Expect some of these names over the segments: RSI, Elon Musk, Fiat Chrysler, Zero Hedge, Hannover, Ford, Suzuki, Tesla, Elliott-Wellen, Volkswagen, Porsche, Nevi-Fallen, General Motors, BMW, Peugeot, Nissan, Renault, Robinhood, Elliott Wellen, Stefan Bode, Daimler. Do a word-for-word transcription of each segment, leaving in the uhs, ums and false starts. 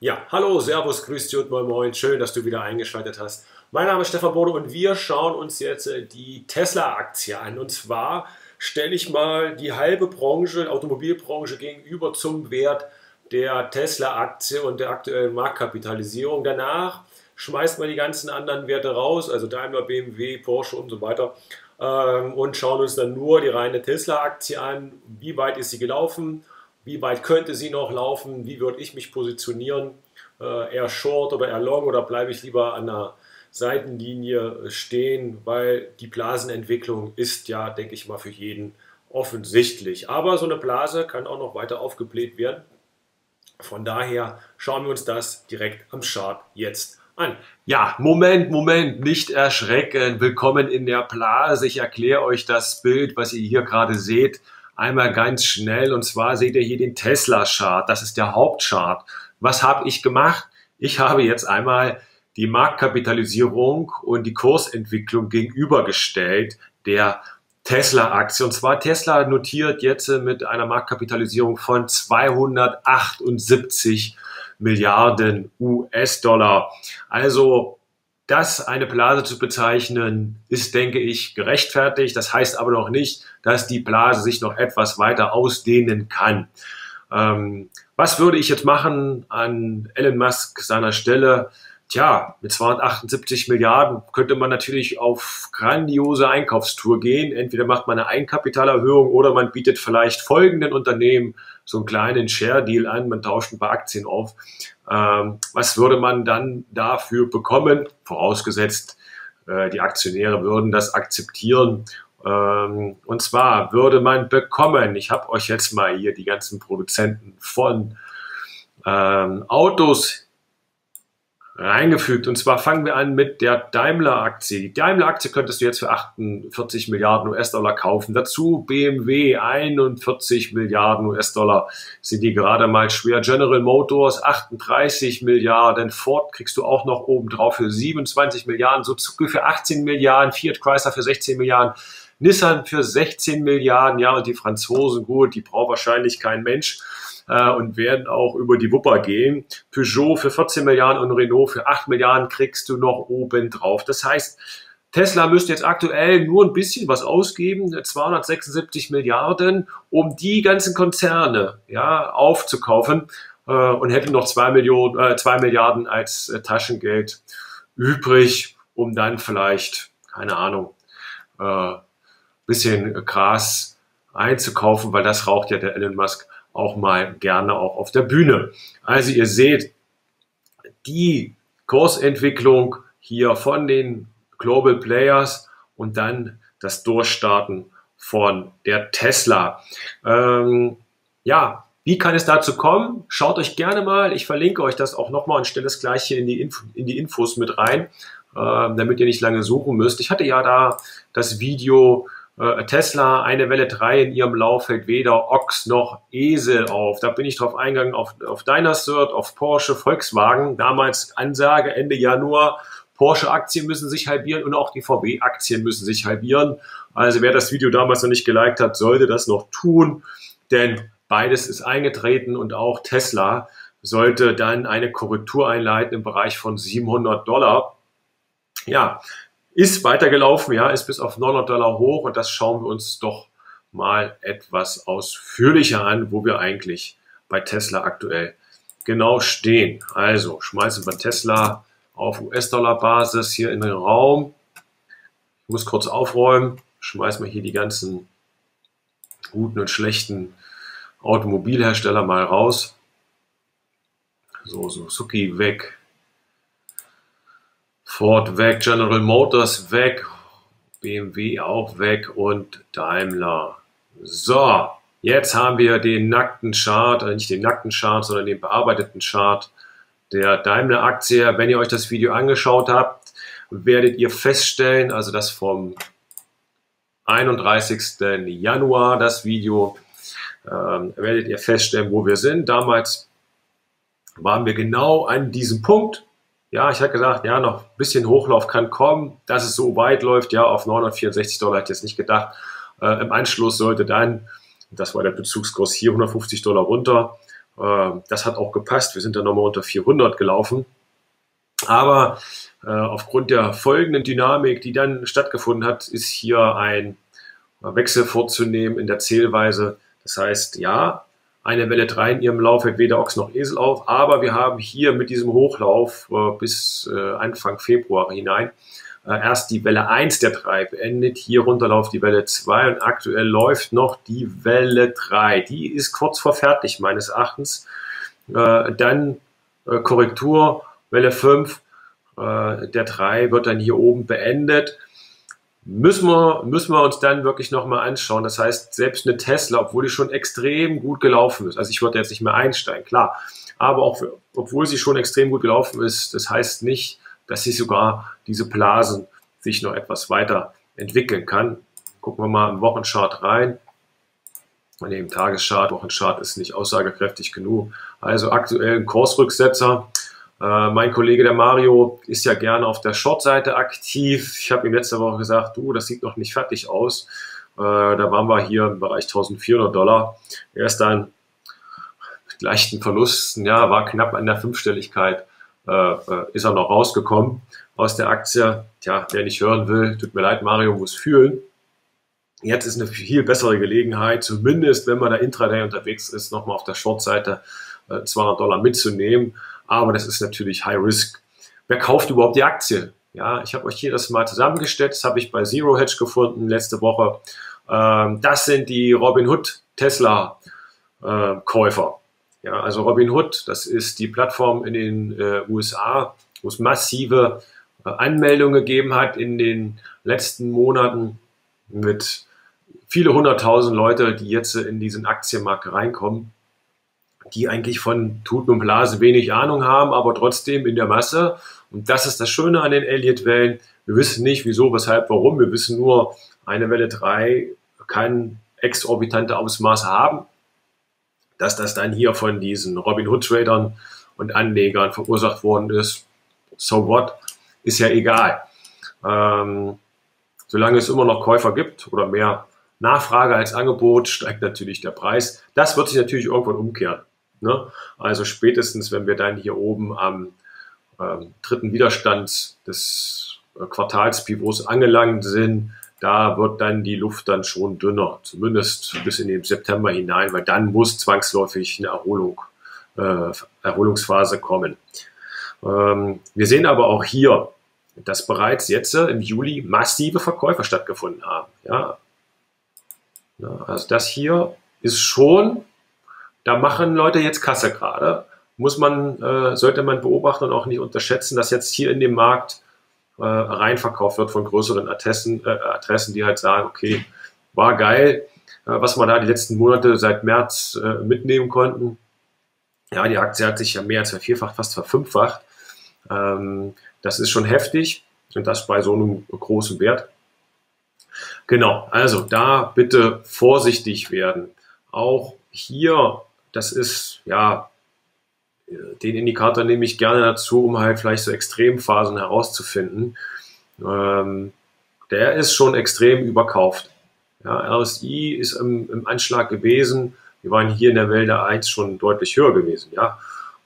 Ja, hallo, servus, grüß dich und moin moin, schön, dass du wieder eingeschaltet hast. Mein Name ist Stefan Bode und wir schauen uns jetzt die Tesla-Aktie an. Und zwar stelle ich mal die halbe Branche, Automobilbranche gegenüber zum Wert der Tesla-Aktie und der aktuellen Marktkapitalisierung. Danach schmeißt man die ganzen anderen Werte raus, also Daimler, B M W, Porsche und so weiter, und schauen uns dann nur die reine Tesla-Aktie an. Wie weit ist sie gelaufen? Wie weit könnte sie noch laufen? Wie würde ich mich positionieren? Äh, eher short oder eher long? Oder bleibe ich lieber an einer Seitenlinie stehen? Weil die Blasenentwicklung ist ja, denke ich mal, für jeden offensichtlich. Aber so eine Blase kann auch noch weiter aufgebläht werden. Von daher schauen wir uns das direkt am Chart jetzt an. Ja, Moment, Moment, nicht erschrecken. Willkommen in der Blase. Ich erkläre euch das Bild, was ihr hier gerade seht. Einmal ganz schnell, und zwar seht ihr hier den Tesla-Chart, das ist der Hauptchart. Was habe ich gemacht? Ich habe jetzt einmal die Marktkapitalisierung und die Kursentwicklung gegenübergestellt der Tesla-Aktie. Und zwar Tesla notiert jetzt mit einer Marktkapitalisierung von zweihundertachtundsiebzig Milliarden U S-Dollar. Also das eine Blase zu bezeichnen, ist, denke ich, gerechtfertigt. Das heißt aber noch nicht, dass die Blase sich noch etwas weiter ausdehnen kann. Ähm, was würde ich jetzt machen an Elon Musk seiner Stelle? Tja, mit zweihundertachtundsiebzig Milliarden könnte man natürlich auf grandiose Einkaufstour gehen. Entweder macht man eine Eigenkapitalerhöhung oder man bietet vielleicht folgenden Unternehmen so einen kleinen Share-Deal an. Man tauscht ein paar Aktien auf. Ähm, was würde man dann dafür bekommen? Vorausgesetzt, äh, die Aktionäre würden das akzeptieren. Ähm, und zwar würde man bekommen, ich habe euch jetzt mal hier die ganzen Produzenten von ähm, Autos reingefügt. Und zwar fangen wir an mit der Daimler-Aktie. Die Daimler-Aktie könntest du jetzt für achtundvierzig Milliarden U S-Dollar kaufen. Dazu B M W, einundvierzig Milliarden U S-Dollar sind die gerade mal schwer. General Motors, achtunddreißig Milliarden. Ford kriegst du auch noch obendrauf für siebenundzwanzig Milliarden. Suzuki für achtzehn Milliarden. Fiat Chrysler für sechzehn Milliarden. Nissan für sechzehn Milliarden. Ja, und die Franzosen, gut, die braucht wahrscheinlich kein Mensch. Und werden auch über die Wupper gehen. Peugeot für vierzehn Milliarden und Renault für acht Milliarden kriegst du noch oben drauf. Das heißt, Tesla müsste jetzt aktuell nur ein bisschen was ausgeben, zweihundertsechsundsiebzig Milliarden, um die ganzen Konzerne, ja, aufzukaufen, äh, und hätte noch zwei Millionen, äh, zwei Milliarden als äh, Taschengeld übrig, um dann vielleicht, keine Ahnung, äh, bisschen Gras einzukaufen, weil das raucht ja der Elon Musk auch mal gerne auch auf der Bühne. Also ihr seht, die Kursentwicklung hier von den Global Players und dann das Durchstarten von der Tesla. Ähm, ja, wie kann es dazu kommen? Schaut euch gerne mal, ich verlinke euch das auch nochmal und stelle es gleich hier in die, Info, in die Infos mit rein, äh, damit ihr nicht lange suchen müsst. Ich hatte ja da das Video Tesla, eine Welle drei in ihrem Lauf fällt weder Ochs noch Esel auf. Da bin ich drauf eingegangen, auf, auf Dynasert, auf Porsche, Volkswagen. Damals Ansage Ende Januar, Porsche-Aktien müssen sich halbieren und auch die V W-Aktien müssen sich halbieren. Also wer das Video damals noch nicht geliked hat, sollte das noch tun, denn beides ist eingetreten und auch Tesla sollte dann eine Korrektur einleiten im Bereich von siebenhundert Dollar. Ja, ist weitergelaufen, ja, ist bis auf neunhundert Dollar hoch und das schauen wir uns doch mal etwas ausführlicher an, wo wir eigentlich bei Tesla aktuell genau stehen. Also schmeißen wir Tesla auf U S-Dollar-Basis hier in den Raum. Ich muss kurz aufräumen, schmeißen wir hier die ganzen guten und schlechten Automobilhersteller mal raus. So, Suzuki weg. Ford weg, General Motors weg, B M W auch weg und Daimler. So, jetzt haben wir den nackten Chart, also nicht den nackten Chart, sondern den bearbeiteten Chart der Daimler-Aktie. Wenn ihr euch das Video angeschaut habt, werdet ihr feststellen, also das vom einunddreißigsten Januar, das Video, ähm, werdet ihr feststellen, wo wir sind. Damals waren wir genau an diesem Punkt. Ja, ich habe gesagt, ja, noch ein bisschen Hochlauf kann kommen, dass es so weit läuft, ja, auf neunhundertvierundsechzig Dollar hätte ich jetzt nicht gedacht. Äh, im Anschluss sollte dann, das war der Bezugskurs hier, hundertfünfzig Dollar runter, Äh, das hat auch gepasst. Wir sind dann nochmal unter vierhundert gelaufen. Aber äh, aufgrund der folgenden Dynamik, die dann stattgefunden hat, ist hier ein Wechsel vorzunehmen in der Zählweise. Das heißt, ja, eine Welle drei in ihrem Lauf hält weder Ochs noch Esel auf, aber wir haben hier mit diesem Hochlauf äh, bis äh, Anfang Februar hinein äh, erst die Welle eins der drei beendet, hier runterläuft die Welle zwei und aktuell läuft noch die Welle drei. Die ist kurz vor fertig meines Erachtens. Äh, dann äh, Korrektur, Welle fünf äh, der drei wird dann hier oben beendet. Müssen wir, müssen wir uns dann wirklich nochmal anschauen. Das heißt, selbst eine Tesla, obwohl die schon extrem gut gelaufen ist, also ich würde jetzt nicht mehr einsteigen, klar, aber auch obwohl sie schon extrem gut gelaufen ist, das heißt nicht, dass sie sogar diese Blasen sich noch etwas weiter entwickeln kann. Gucken wir mal im Wochenchart rein. Und im Tageschart, Wochenchart ist nicht aussagekräftig genug. Also aktuell ein Kursrücksetzer. Uh, mein Kollege, der Mario, ist ja gerne auf der Short-Seite aktiv. Ich habe ihm letzte Woche gesagt, du, das sieht noch nicht fertig aus. Uh, da waren wir hier im Bereich eintausendvierhundert Dollar. Er ist dann mit leichten Verlusten, ja, war knapp an der Fünfstelligkeit, uh, uh, ist er noch rausgekommen aus der Aktie. Tja, wer nicht hören will, tut mir leid, Mario muss fühlen. Jetzt ist eine viel bessere Gelegenheit, zumindest wenn man da Intraday unterwegs ist, nochmal auf der Short-Seite uh, zweihundert Dollar mitzunehmen. Aber das ist natürlich High Risk. Wer kauft überhaupt die Aktie? Ja, ich habe euch hier das mal zusammengestellt. Das habe ich bei Zero Hedge gefunden letzte Woche. Ähm, das sind die Robinhood Tesla äh, Käufer. Ja, also Robinhood, das ist die Plattform in den äh, U S A, wo es massive äh, Anmeldungen gegeben hat in den letzten Monaten mit viele hunderttausend Leute, die jetzt in diesen Aktienmarkt reinkommen, die eigentlich von Tuten und Blasen wenig Ahnung haben, aber trotzdem in der Masse. Und das ist das Schöne an den Elliott-Wellen. Wir wissen nicht, wieso, weshalb, warum. Wir wissen nur, eine Welle drei kann exorbitante Ausmaße haben, dass das dann hier von diesen Robin-Hood-Tradern und Anlegern verursacht worden ist. So what? Ist ja egal. Ähm, solange es immer noch Käufer gibt oder mehr Nachfrage als Angebot, steigt natürlich der Preis. Das wird sich natürlich irgendwann umkehren. Ne? Also spätestens, wenn wir dann hier oben am ähm, dritten Widerstand des äh, Quartalspivots angelangt sind, da wird dann die Luft dann schon dünner, zumindest bis in den September hinein, weil dann muss zwangsläufig eine Erholung, äh, Erholungsphase kommen. Ähm, wir sehen aber auch hier, dass bereits jetzt äh, im Juli massive Verkäufe stattgefunden haben. Ja? Ja, also das hier ist schon... Da machen Leute jetzt Kasse gerade, muss man, äh, sollte man beobachten und auch nicht unterschätzen, dass jetzt hier in dem Markt äh, reinverkauft wird von größeren Adressen, äh, Adressen, die halt sagen, okay, war geil, äh, was man da die letzten Monate seit März äh, mitnehmen konnten. Ja, die Aktie hat sich ja mehr als vervierfacht, fast verfünffacht. Ähm, das ist schon heftig und das bei so einem großen Wert. Genau, also da bitte vorsichtig werden. Auch hier... Das ist, ja, den Indikator nehme ich gerne dazu, um halt vielleicht so Extremphasen herauszufinden. Ähm, der ist schon extrem überkauft. Ja, R S I ist im, im Anschlag gewesen. Wir waren hier in der Welle eins schon deutlich höher gewesen. Ja?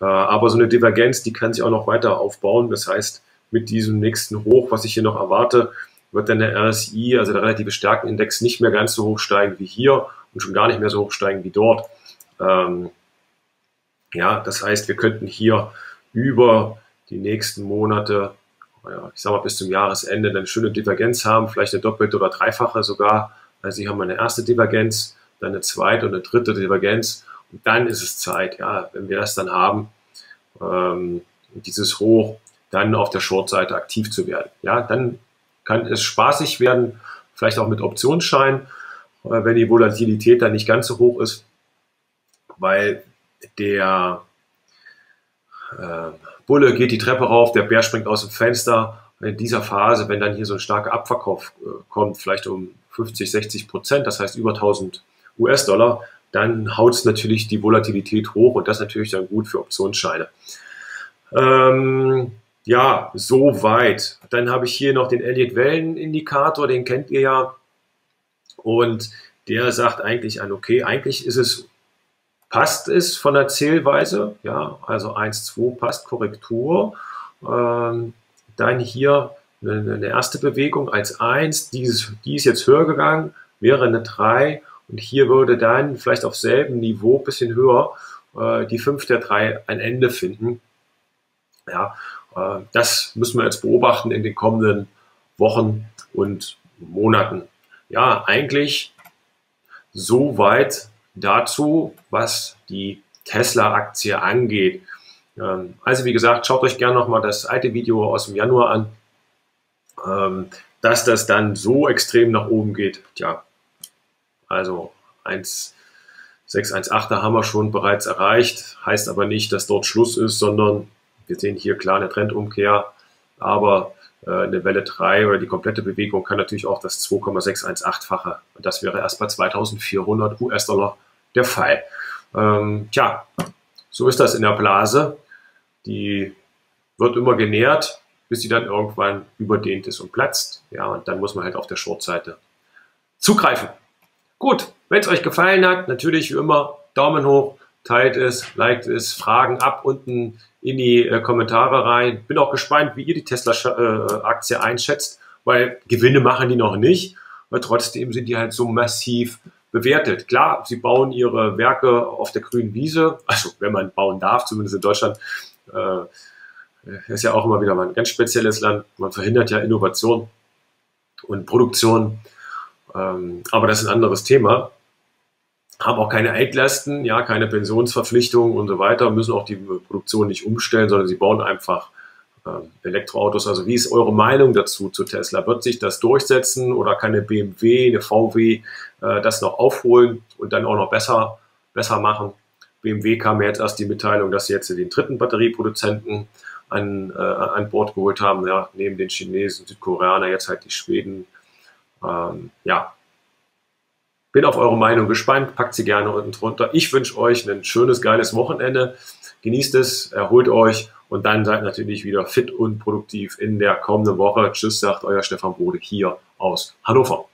Äh, aber so eine Divergenz, die kann sich auch noch weiter aufbauen. Das heißt, mit diesem nächsten Hoch, was ich hier noch erwarte, wird dann der R S I, also der relative Stärkenindex, nicht mehr ganz so hoch steigen wie hier und schon gar nicht mehr so hoch steigen wie dort. Ähm, ja, das heißt, wir könnten hier über die nächsten Monate, ja, ich sag mal bis zum Jahresende, eine schöne Divergenz haben, vielleicht eine doppelte oder dreifache sogar. Also hier haben wir eine erste Divergenz, dann eine zweite und eine dritte Divergenz und dann ist es Zeit, ja, wenn wir das dann haben, ähm, dieses Hoch dann auf der Short-Seite aktiv zu werden. Ja, dann kann es spaßig werden, vielleicht auch mit Optionsschein, äh, wenn die Volatilität dann nicht ganz so hoch ist, weil der äh, Bulle geht die Treppe rauf, der Bär springt aus dem Fenster. In dieser Phase, wenn dann hier so ein starker Abverkauf äh, kommt, vielleicht um fünfzig, sechzig Prozent, das heißt über tausend U S Dollar, dann haut es natürlich die Volatilität hoch und das natürlich dann gut für Optionsscheine. Ähm, ja, soweit. Dann habe ich hier noch den Elliott-Wellen-Indikator, den kennt ihr ja. Und der sagt eigentlich an, okay, eigentlich ist es passt es von der Zählweise, ja, also eins, zwei passt, Korrektur, ähm, dann hier eine, eine erste Bewegung als eins, dieses, die ist jetzt höher gegangen, wäre eine drei und hier würde dann vielleicht auf selben Niveau, ein bisschen höher, äh, die fünf der drei ein Ende finden. Ja, äh, das müssen wir jetzt beobachten in den kommenden Wochen und Monaten. Ja, eigentlich soweit dazu, was die Tesla-Aktie angeht. Ähm, also wie gesagt, schaut euch gerne nochmal das alte Video aus dem Januar an. Ähm, dass das dann so extrem nach oben geht, tja, also eins Komma sechs eins acht haben wir schon bereits erreicht, heißt aber nicht, dass dort Schluss ist, sondern wir sehen hier klar eine Trendumkehr, aber äh, eine Welle drei oder die komplette Bewegung kann natürlich auch das zwei Komma sechs eins acht-fache, das wäre erst bei zweitausendvierhundert U S-Dollar der Fall. Ähm, tja, so ist das in der Blase, die wird immer genährt, bis sie dann irgendwann überdehnt ist und platzt. Ja, und dann muss man halt auf der Short-Seite zugreifen. Gut, wenn es euch gefallen hat, natürlich wie immer Daumen hoch, teilt es, liked es, Fragen ab unten in die äh, Kommentare rein. Bin auch gespannt, wie ihr die Tesla-Aktie äh, einschätzt, weil Gewinne machen die noch nicht, aber trotzdem sind die halt so massiv bewertet. Klar, sie bauen ihre Werke auf der grünen Wiese, also wenn man bauen darf, zumindest in Deutschland, äh, ist ja auch immer wieder mal ein ganz spezielles Land. Man verhindert ja Innovation und Produktion. Ähm, aber das ist ein anderes Thema. Haben auch keine Altlasten, ja, keine Pensionsverpflichtungen und so weiter. Müssen auch die Produktion nicht umstellen, sondern sie bauen einfach ähm, Elektroautos. Also wie ist eure Meinung dazu zu Tesla? Wird sich das durchsetzen oder kann eine B M W, eine V W äh, das noch aufholen und dann auch noch besser, besser machen? B M W kam ja jetzt erst die Mitteilung, dass sie jetzt den dritten Batterieproduzenten An, äh, an Bord geholt haben, ja, neben den Chinesen, Südkoreaner, jetzt halt die Schweden. Ähm, ja, bin auf eure Meinung gespannt, packt sie gerne unten drunter. Ich wünsche euch ein schönes, geiles Wochenende, genießt es, erholt euch und dann seid natürlich wieder fit und produktiv in der kommenden Woche. Tschüss, sagt euer Stefan Bode hier aus Hannover.